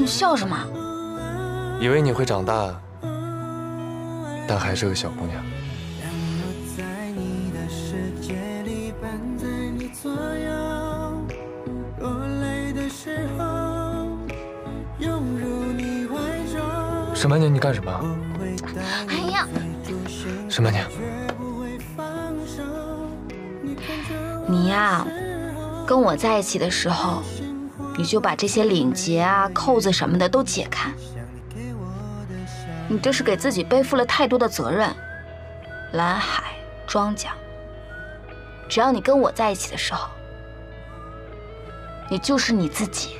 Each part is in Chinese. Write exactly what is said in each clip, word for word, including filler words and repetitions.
你笑什么？以为你会长大，但还是个小姑娘。沈曼宁，你干什么？哎呀，沈曼宁，你呀，跟我在一起的时候。 你就把这些领结啊、扣子什么的都解开，你这是给自己背负了太多的责任。蓝海、庄家，只要你跟我在一起的时候，你就是你自己，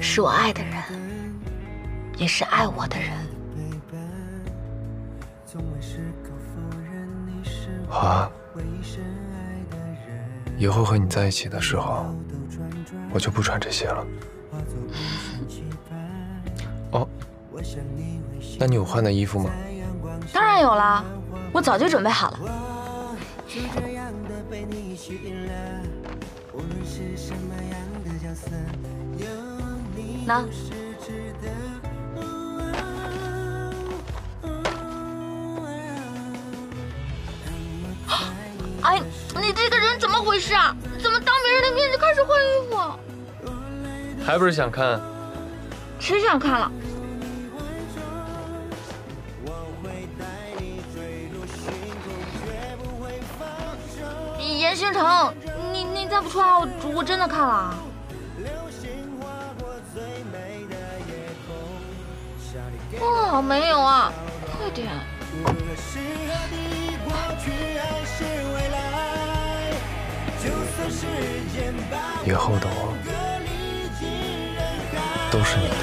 是我爱的人，也是爱我的人。好啊。 以后和你在一起的时候，我就不穿这些了。哦，那你有换的衣服吗？当然有啦，我早就准备好了。那，哎，你这个人。 怎么回事啊？怎么当别人的面就开始换衣服？还不是想看？谁想看了？严星成，你你再不出来，我我真的看了。哇，没有啊，快点！ 以后的我都是你的。